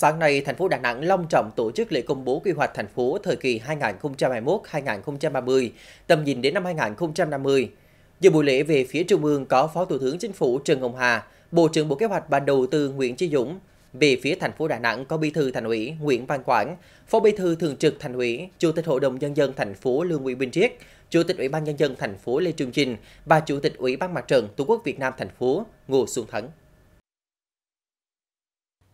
Sáng nay, thành phố Đà Nẵng long trọng tổ chức lễ công bố quy hoạch thành phố thời kỳ 2021-2030, tầm nhìn đến năm 2050. Dự buổi lễ về phía Trung ương có Phó Thủ tướng Chính phủ Trần Hồng Hà, Bộ trưởng Bộ Kế hoạch và Đầu tư Nguyễn Chí Dũng. Về phía thành phố Đà Nẵng có Bí thư Thành ủy Nguyễn Văn Quảng, Phó Bí thư Thường trực Thành ủy, Chủ tịch Hội đồng Nhân dân thành phố Lương Nguyễn Bình Triết, Chủ tịch Ủy ban Nhân dân thành phố Lê Trường Chinh và Chủ tịch Ủy ban Mặt trận Tổ quốc Việt Nam thành phố Ngô Xuân Thắng.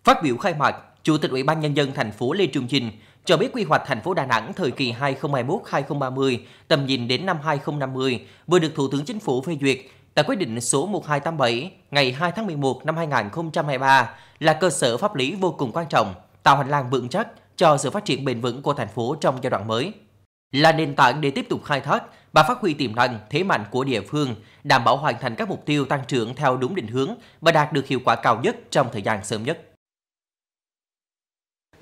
Phát biểu khai mạc, Chủ tịch Ủy ban Nhân dân thành phố Lê Trường Chinh cho biết quy hoạch thành phố Đà Nẵng thời kỳ 2021-2030, tầm nhìn đến năm 2050 vừa được Thủ tướng Chính phủ phê duyệt tại quyết định số 1287 ngày 2 tháng 11 năm 2023 là cơ sở pháp lý vô cùng quan trọng, tạo hành lang vững chắc cho sự phát triển bền vững của thành phố trong giai đoạn mới. Là nền tảng để tiếp tục khai thác và phát huy tiềm năng, thế mạnh của địa phương, đảm bảo hoàn thành các mục tiêu tăng trưởng theo đúng định hướng và đạt được hiệu quả cao nhất trong thời gian sớm nhất.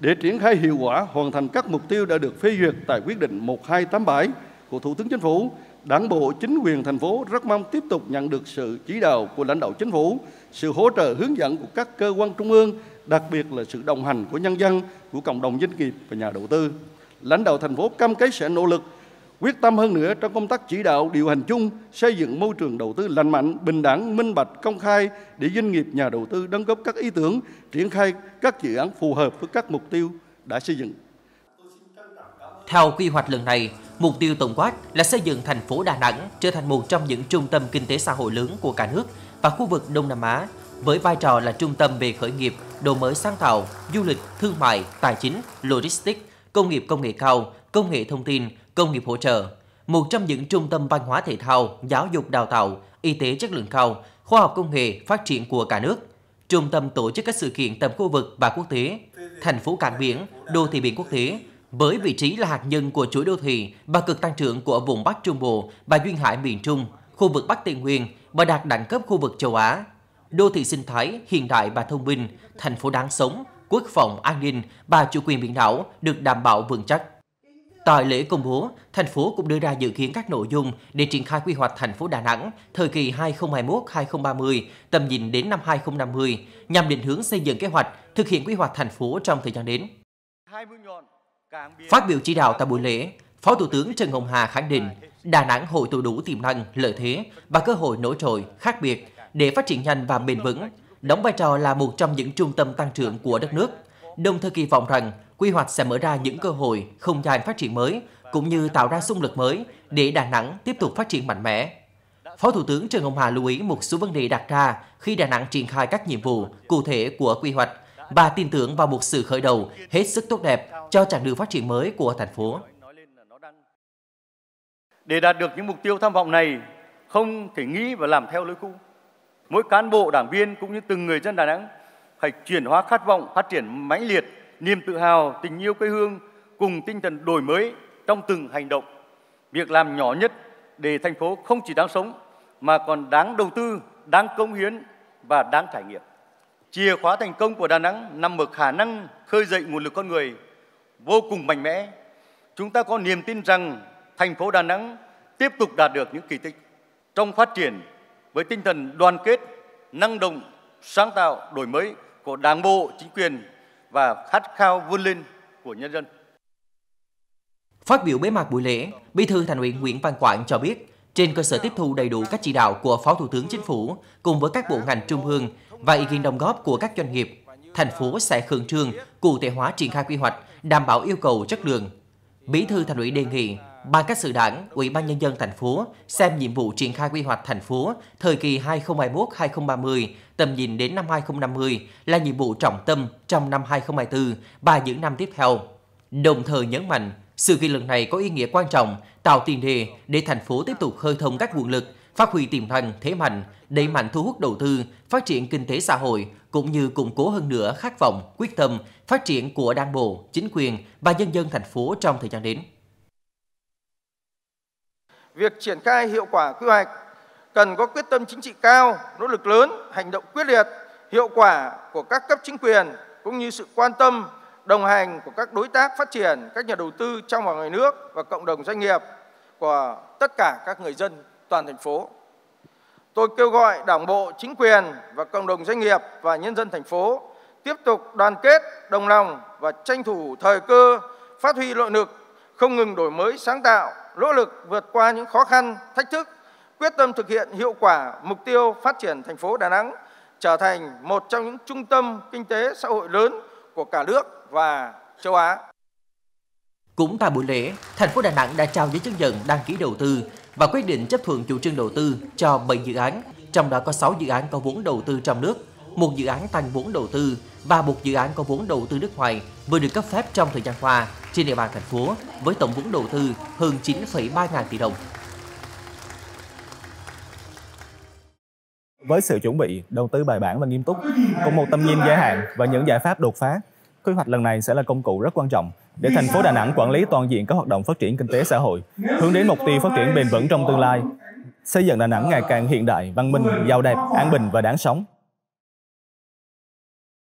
Để triển khai hiệu quả hoàn thành các mục tiêu đã được phê duyệt tại quyết định 1287 của Thủ tướng Chính phủ, Đảng bộ, chính quyền thành phố rất mong tiếp tục nhận được sự chỉ đạo của lãnh đạo Chính phủ, sự hỗ trợ hướng dẫn của các cơ quan trung ương, đặc biệt là sự đồng hành của nhân dân, của cộng đồng doanh nghiệp và nhà đầu tư. Lãnh đạo thành phố cam kết sẽ nỗ lực, quyết tâm hơn nữa trong công tác chỉ đạo điều hành chung, xây dựng môi trường đầu tư lành mạnh, bình đẳng, minh bạch, công khai để doanh nghiệp, nhà đầu tư đóng góp các ý tưởng, triển khai các dự án phù hợp với các mục tiêu đã xây dựng. Theo quy hoạch lần này, mục tiêu tổng quát là xây dựng thành phố Đà Nẵng trở thành một trong những trung tâm kinh tế xã hội lớn của cả nước và khu vực Đông Nam Á, với vai trò là trung tâm về khởi nghiệp, đổi mới sáng tạo, du lịch, thương mại, tài chính, logistics, công nghiệp công nghệ cao, công nghệ thông tin, công nghiệp hỗ trợ, một trong những trung tâm văn hóa thể thao, giáo dục đào tạo, y tế chất lượng cao, khoa học công nghệ phát triển của cả nước, trung tâm tổ chức các sự kiện tầm khu vực và quốc tế, thành phố cảng biển, đô thị biển quốc tế, với vị trí là hạt nhân của chuỗi đô thị và cực tăng trưởng của vùng Bắc Trung Bộ và Duyên Hải miền Trung, khu vực Bắc Tây Nguyên và đạt đẳng cấp khu vực châu Á, đô thị sinh thái, hiện đại và thông minh, thành phố đáng sống, quốc phòng, an ninh và chủ quyền biển đảo được đảm bảo vững chắc. Tại lễ công bố, thành phố cũng đưa ra dự kiến các nội dung để triển khai quy hoạch thành phố Đà Nẵng thời kỳ 2021-2030, tầm nhìn đến năm 2050, nhằm định hướng xây dựng kế hoạch, thực hiện quy hoạch thành phố trong thời gian đến. Phát biểu chỉ đạo tại buổi lễ, Phó Thủ tướng Trần Hồng Hà khẳng định Đà Nẵng hội tụ đủ tiềm năng, lợi thế và cơ hội nổi trội, khác biệt để phát triển nhanh và bền vững, đóng vai trò là một trong những trung tâm tăng trưởng của đất nước, đồng thời kỳ vọng rằng quy hoạch sẽ mở ra những cơ hội, không gian phát triển mới, cũng như tạo ra xung lực mới để Đà Nẵng tiếp tục phát triển mạnh mẽ. Phó Thủ tướng Trần Hồng Hà lưu ý một số vấn đề đặt ra khi Đà Nẵng triển khai các nhiệm vụ cụ thể của quy hoạch và tin tưởng vào một sự khởi đầu hết sức tốt đẹp cho chặng đường phát triển mới của thành phố. Để đạt được những mục tiêu tham vọng này, không thể nghĩ và làm theo lối cũ. Mỗi cán bộ, đảng viên cũng như từng người dân Đà Nẵng phải chuyển hóa khát vọng phát triển mãnh liệt, niềm tự hào, tình yêu quê hương cùng tinh thần đổi mới trong từng hành động, việc làm nhỏ nhất để thành phố không chỉ đáng sống mà còn đáng đầu tư, đáng cống hiến và đáng trải nghiệm. Chìa khóa thành công của Đà Nẵng nằm ở khả năng khơi dậy nguồn lực con người vô cùng mạnh mẽ. Chúng ta có niềm tin rằng thành phố Đà Nẵng tiếp tục đạt được những kỳ tích trong phát triển với tinh thần đoàn kết, năng động, sáng tạo, đổi mới của Đảng bộ, chính quyền và khát khao vươn lên của nhân dân. Phát biểu bế mạc buổi lễ, Bí thư Thành ủy Nguyễn Văn Quảng cho biết, trên cơ sở tiếp thu đầy đủ các chỉ đạo của Phó Thủ tướng Chính phủ cùng với các bộ ngành trung ương và ý kiến đóng góp của các doanh nghiệp, thành phố sẽ khẩn trương cụ thể hóa triển khai quy hoạch, đảm bảo yêu cầu chất lượng. Bí thư Thành ủy đề nghị Ban Cán sự Đảng, Ủy ban Nhân dân thành phố xem nhiệm vụ triển khai quy hoạch thành phố thời kỳ 2021-2030, tầm nhìn đến năm 2050 là nhiệm vụ trọng tâm trong năm 2024 và những năm tiếp theo. Đồng thời nhấn mạnh, sự kiện lần này có ý nghĩa quan trọng, tạo tiền đề để thành phố tiếp tục khơi thông các nguồn lực, phát huy tiềm năng, thế mạnh, đẩy mạnh thu hút đầu tư, phát triển kinh tế xã hội, cũng như củng cố hơn nữa khát vọng, quyết tâm, phát triển của Đảng bộ, chính quyền và nhân dân thành phố trong thời gian đến. Việc triển khai hiệu quả quy hoạch cần có quyết tâm chính trị cao, nỗ lực lớn, hành động quyết liệt, hiệu quả của các cấp chính quyền, cũng như sự quan tâm, đồng hành của các đối tác phát triển, các nhà đầu tư trong và ngoài nước và cộng đồng doanh nghiệp của tất cả các người dân toàn thành phố. Tôi kêu gọi Đảng bộ, chính quyền và cộng đồng doanh nghiệp và nhân dân thành phố tiếp tục đoàn kết, đồng lòng và tranh thủ thời cơ, phát huy nội lực, không ngừng đổi mới sáng tạo, nỗ lực vượt qua những khó khăn, thách thức, quyết tâm thực hiện hiệu quả mục tiêu phát triển thành phố Đà Nẵng trở thành một trong những trung tâm kinh tế xã hội lớn của cả nước và châu Á. Cũng tại buổi lễ, thành phố Đà Nẵng đã trao giấy chứng nhận đăng ký đầu tư và quyết định chấp thuận chủ trương đầu tư cho 7 dự án, trong đó có 6 dự án có vốn đầu tư trong nước, 1 dự án tăng vốn đầu tư và 1 dự án có vốn đầu tư nước ngoài vừa được cấp phép trong thời gian qua trên địa bàn thành phố với tổng vốn đầu tư hơn 9,3 ngàn tỷ đồng. Với sự chuẩn bị đầu tư bài bản và nghiêm túc, cùng một tầm nhìn dài hạn và những giải pháp đột phá, quy hoạch lần này sẽ là công cụ rất quan trọng để thành phố Đà Nẵng quản lý toàn diện các hoạt động phát triển kinh tế xã hội, hướng đến mục tiêu phát triển bền vững trong tương lai, xây dựng Đà Nẵng ngày càng hiện đại, văn minh, giàu đẹp, an bình và đáng sống.